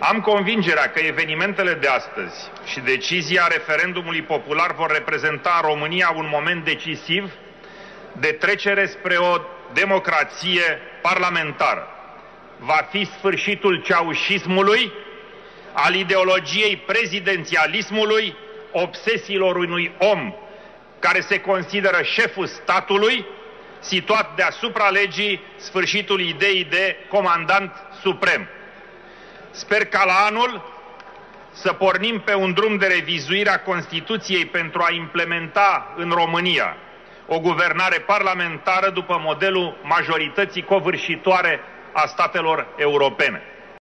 Am convingerea că evenimentele de astăzi și decizia referendumului popular vor reprezenta în România un moment decisiv de trecere spre o democrație parlamentară. Va fi sfârșitul ceaușismului, al ideologiei prezidențialismului, obsesiilor unui om care se consideră șeful statului, situat deasupra legii, sfârșitul ideii de comandant suprem. Sper ca la anul să pornim pe un drum de revizuire a Constituției pentru a implementa în România o guvernare parlamentară după modelul majorității covârșitoare a statelor europene.